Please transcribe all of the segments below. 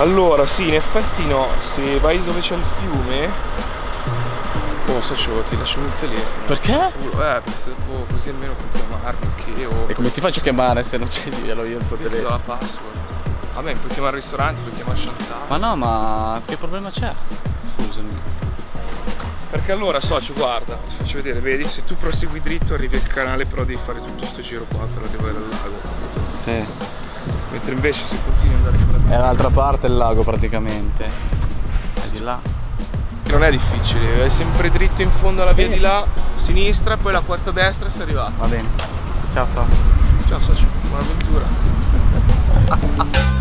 Allora, sì, in effetti no, se vai dove c'è il fiume... Oh, sacio, ti lascio il telefono. Perché? Così almeno puoi chiamarmi, che o... E come ti faccio chiamare se non c'è il livello io il tuo telefono? La password. Vabbè, puoi chiamare il ristorante, puoi chiamare Shantana. Ma no, ma che problema c'è? Scusami. Perché allora, socio, guarda, ti faccio vedere, vedi? Se tu prosegui dritto arrivi al canale, però devi fare tutto sto giro qua per arrivare al lago. Sì. Mentre invece si continua ad andare con la... È l'altra parte il lago praticamente. È di là. Non è difficile, è sempre dritto in fondo alla via di là, sinistra, poi la quarta destra e sei arrivato. Va bene. Ciao Socio. Ciao Socio, buona avventura.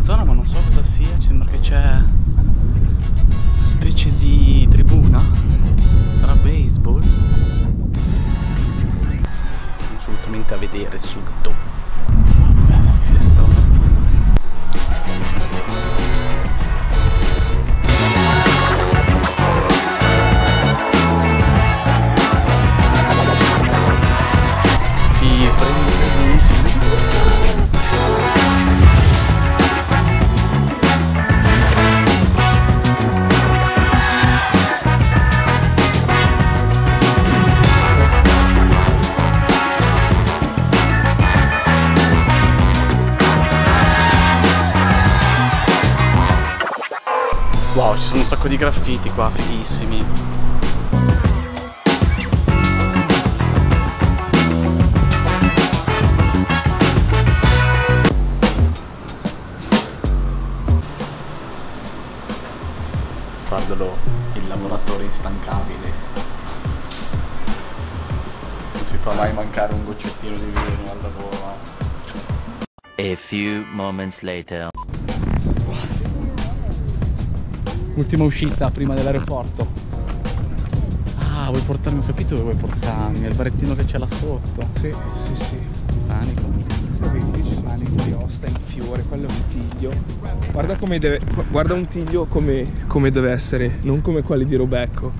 Zona, ma non so cosa sia, sembra che c'è una specie di tribuna tra baseball, assolutamente a vedere subito. Wow, ci sono un sacco di graffiti qua, fighissimi. Guardalo, il lavoratore instancabile. Non si fa mai mancare un goccettino di vino al lavoro. A few moments later. Ultima uscita prima dell'aeroporto. Ah, vuoi portarmi? Ho capito dove vuoi portarmi. Il barettino che c'è là sotto. Sì, sì, sì. Panico. Lo vedi, ci sono le osta in fiore, quello è un tiglio. Guarda come deve. Guarda un tiglio come deve essere, non come quelli di Robecco.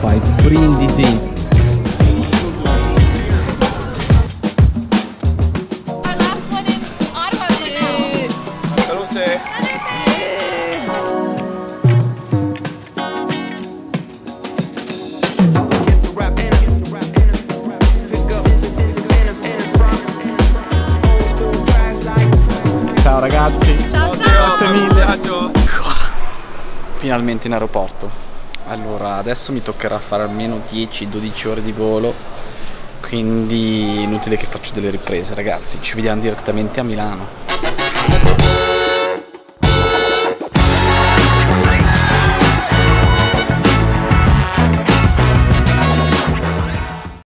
Fai brindisi. Ciao ragazzi, ciao, grazie mille. Ciao. Finalmente in aeroporto. Allora adesso mi toccherà fare almeno 10-12 ore di volo, quindi inutile che faccio delle riprese ragazzi, ci vediamo direttamente a Milano.